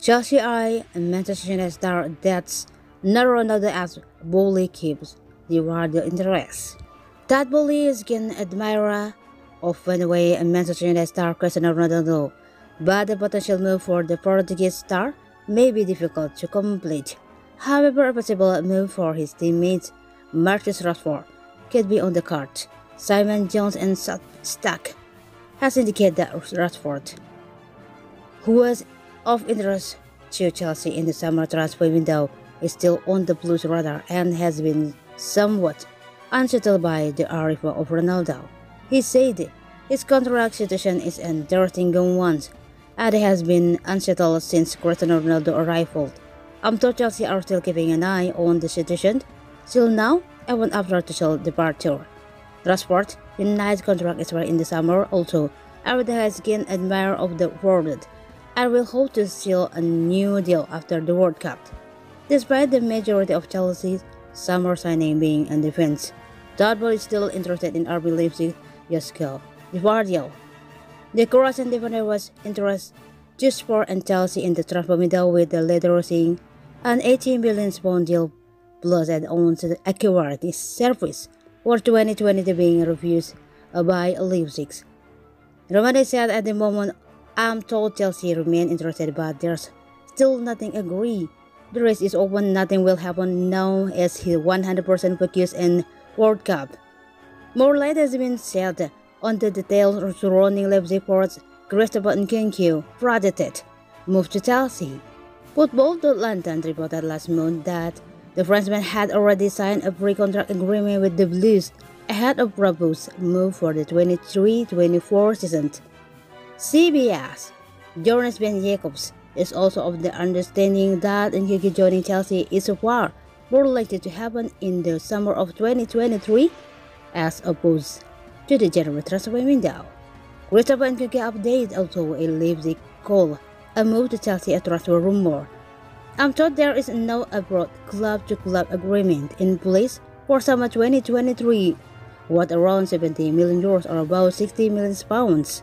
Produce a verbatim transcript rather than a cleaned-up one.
Chelsea I and Manchester United star that's not Ronaldo as Boehly keeps the Guardiola interest. Todd Boehly is an admirer of one way and Manchester United star Cristiano Ronaldo, but the potential move for the Portuguese star may be difficult to complete. However, a possible move for his teammates Marcus Rashford could be on the card. Simon Jones and Substack has indicated that Rashford, who was of interest to Chelsea in the summer transfer window, is still on the Blues radar and has been somewhat unsettled by the arrival of Ronaldo. He said his contract situation is an interesting one, and it has been unsettled since Cristiano Ronaldo arrived. I'm told Chelsea are still keeping an eye on the situation. Still now, I want after Rashford's departure. Rashford United's contract is right in the summer. Also, Everton has gained admirer of the world. I will hope to seal a new deal after the World Cup. Despite the majority of Chelsea's summer signing being in defense, Todd Boehly is still interested in R B Leipzig Josko Gvardiol. The Croatian defender was interested just for and Chelsea in the transfer window, with the latter seeing an eighteen billion pound deal plus add-ons acquired this service for twenty twenty being refused by Leipzig. Romano said at the moment, I'm told Chelsea remain interested, but there's still nothing agreed. The race is open, nothing will happen now as he one hundred percent focused in World Cup. More light has been shed on the details surrounding Leipzig forward Christopher Nkunku projected move to Chelsea. football dot london reported last month that the Frenchman had already signed a pre-contract agreement with the Blues ahead of proposed move for the twenty-three twenty-four season. C B S Joris Ben Jacobs is also of the understanding that Nkunku joining Chelsea is far more likely to happen in the summer of twenty twenty-three as opposed to the January transfer window. Christopher Nkunku update also a Leipzig call a move to Chelsea a transfer rumor. I'm told there is no abroad club-to-club agreement in place for summer twenty twenty-three, worth around seventy million euros or about sixty million pounds.